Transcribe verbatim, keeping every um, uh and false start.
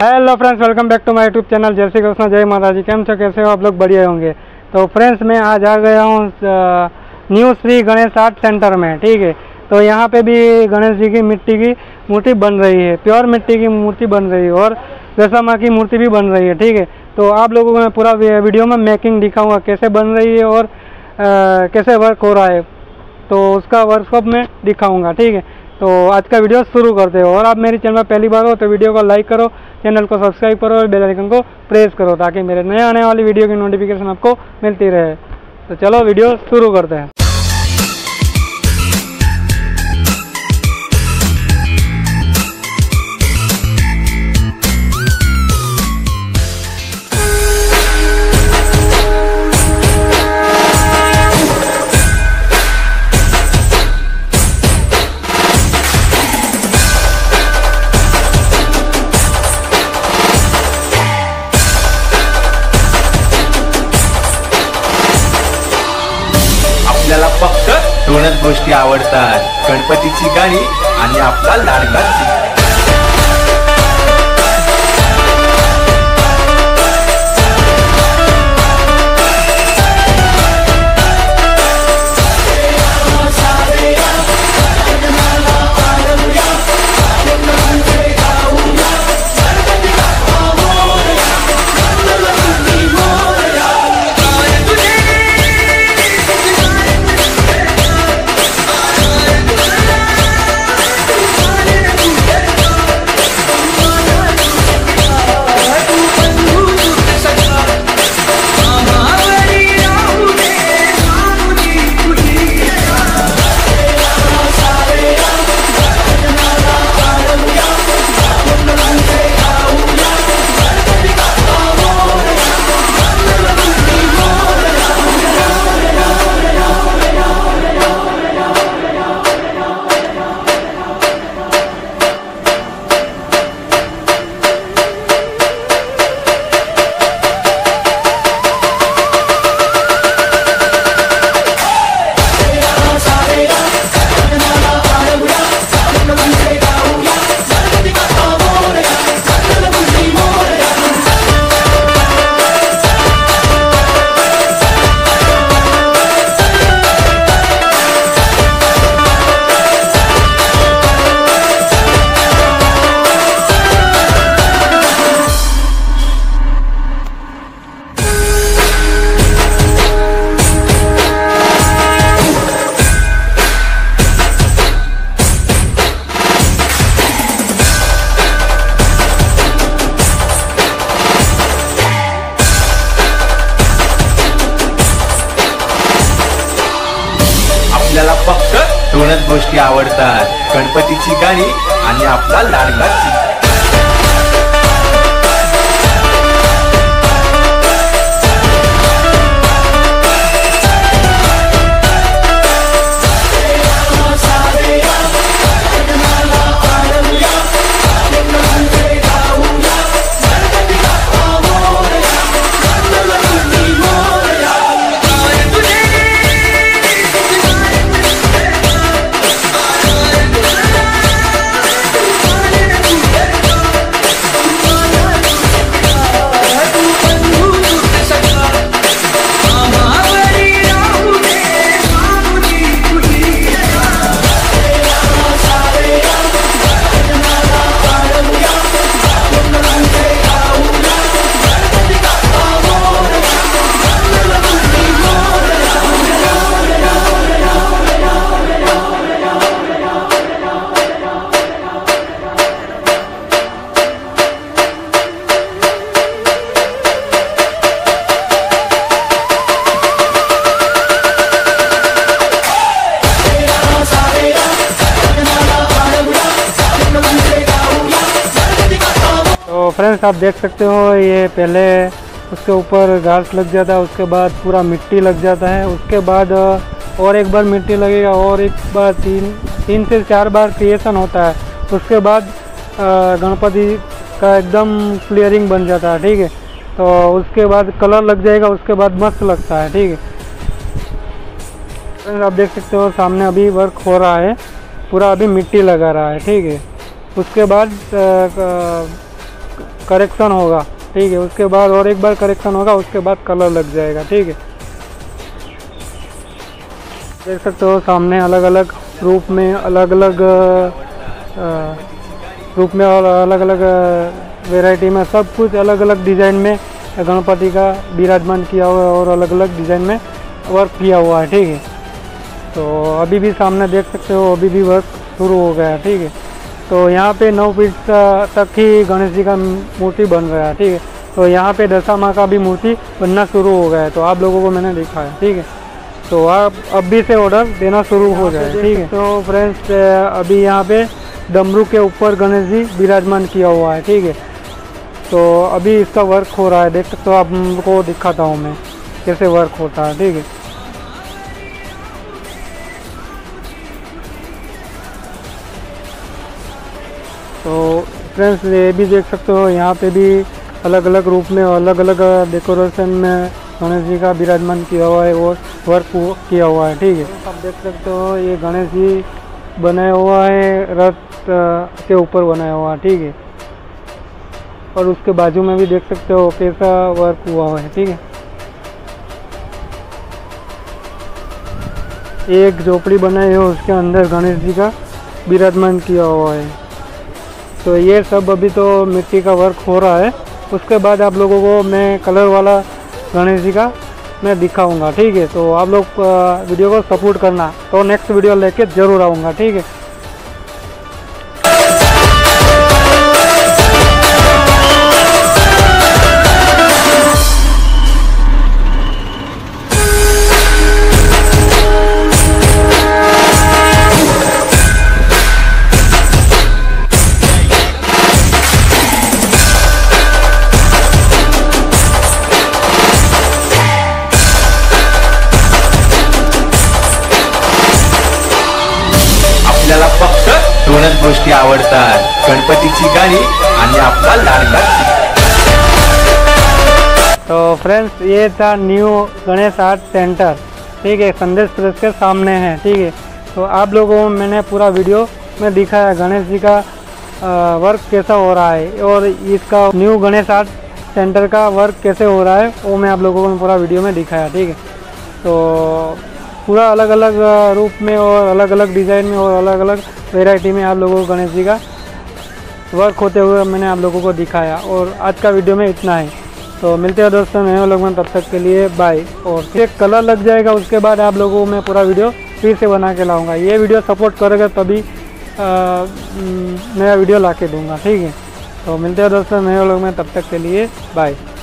Hello friends, welcome back to my YouTube channel. जय श्री कृष्ण, जय माता जी। कैम से कैसे हो आप लोग? बढ़िया होंगे। तो फ्रेंड्स, मैं आज आ गया हूँ new Shri Ganesh art centre में, ठीक है। तो यहाँ पे भी गणेश जी की मिट्टी की मूर्ति बन रही है, प्योर मिट्टी की मूर्ति बन रही है और दशा माँ की मूर्ति भी बन रही है, ठीक है। तो आप लोगों को मैं पूरा वीडियो में मेकिंग दिखाऊँगा कैसे बन रही है और आ, कैसे वर्क हो रहा है, तो उसका वर्कशॉप में दिखाऊँगा, ठीक है। तो आज का वीडियो शुरू करते हो। और आप मेरे चैनल पर पहली बार हो तो वीडियो को लाइक करो, चैनल को सब्सक्राइब करो और बेल आइकन को प्रेस करो ताकि मेरे नए आने वाली वीडियो की नोटिफिकेशन आपको मिलती रहे। तो चलो वीडियो शुरू करते हैं। फक्त दोनच गोष्टी आवडतात, गणपतीची गाणी आणि आपला लाडका दिवा। आपल्याला फक्त दोनच गोष्टी आवडतात, गणपतीची गाणी आणि आपला लाडका दिवा। फ्रेंड्स, आप देख सकते हो ये पहले उसके ऊपर घास लग जाता है, उसके बाद पूरा मिट्टी लग जाता है, उसके बाद और एक बार मिट्टी लगेगा और एक बार तीन तीन से चार बार क्रिएशन होता है, उसके बाद गणपति का एकदम क्लियरिंग बन जाता है, ठीक है। तो उसके बाद कलर लग जाएगा, उसके बाद मस्त लगता है, ठीक है। फ्रेंड्स, आप देख सकते हो सामने अभी वर्क हो रहा है, पूरा अभी मिट्टी लगा रहा है, ठीक है। उसके बाद आ, आ, करेक्शन होगा, ठीक है। उसके बाद और एक बार करेक्शन होगा, उसके बाद कलर लग जाएगा, ठीक है। देख सकते हो सामने अलग अलग रूप में अलग अलग रूप में और अलग अलग वैरायटी में सब कुछ अलग अलग डिज़ाइन में गणपति का विराजमान किया हुआ है और अलग अलग डिज़ाइन में वर्क किया हुआ है, ठीक है। तो अभी भी सामने देख सकते हो अभी भी वर्क शुरू हो गया है, ठीक है। तो यहाँ पे नौ फीट तक ही गणेश जी का मूर्ति बन रहा है, ठीक है। तो यहाँ पे दशा माँ का भी मूर्ति बनना शुरू हो गया है, तो आप लोगों को मैंने दिखाया, ठीक है। तो आप अभी से ऑर्डर देना शुरू हो जाए, ठीक है। तो फ्रेंड्स अभी यहाँ पे डमरू के ऊपर गणेश जी विराजमान किया हुआ है, ठीक है। तो अभी इसका वर्क हो रहा है, देख सकते हो, आपको दिखाता हूँ मैं कैसे वर्क होता है, ठीक है। तो फ्रेंड्स ये भी देख सकते हो यहाँ पे भी अलग अलग रूप में अलग अलग डेकोरेशन में गणेश जी का विराजमान किया हुआ है और वर्क किया हुआ है, ठीक है। आप देख सकते हो ये गणेश जी बनाया हुआ है, रथ के ऊपर बनाया हुआ है, ठीक है। और उसके बाजू में भी देख सकते हो कैसा वर्क हुआ हुआ है, ठीक है। एक झोपड़ी बनाई है उसके अंदर गणेश जी का विराजमान किया हुआ है। तो ये सब अभी तो मिट्टी का वर्क हो रहा है, उसके बाद आप लोगों को मैं कलर वाला गणेश जी का मैं दिखाऊंगा, ठीक है। तो आप लोग वीडियो को सपोर्ट करना, तो नेक्स्ट वीडियो लेके ज़रूर आऊँगा, ठीक है। दोनच गोष्टी आवडतात, गणपतीची गाणी आणि आपला लाडका। तो फ्रेंड्स ये था न्यू गणेश आर्ट सेंटर, ठीक है, संदेश प्रेस के सामने है, ठीक है। तो आप लोगों को मैंने पूरा वीडियो में दिखाया गणेश जी का वर्क कैसा हो रहा है और इसका न्यू गणेश आर्ट सेंटर का वर्क कैसे हो रहा है वो मैं आप लोगों को पूरा वीडियो में दिखाया, ठीक है। तो पूरा अलग अलग रूप में और अलग अलग डिज़ाइन में और अलग अलग वैरायटी में आप लोगों को गणेश जी का वर्क होते हुए मैंने आप लोगों को दिखाया। और आज का वीडियो में इतना है, तो मिलते हैं दोस्तों नए लोग में, तब तक के लिए बाय। और फिर कलर लग जाएगा उसके बाद आप लोगों को मैं पूरा वीडियो फिर से बना के लाऊंगा। ये वीडियो सपोर्ट करेगा तभी नया वीडियो ला के दूँगा, ठीक है। तो मिलते हैं दोस्तों नए लोग में, तब तक के लिए बाय।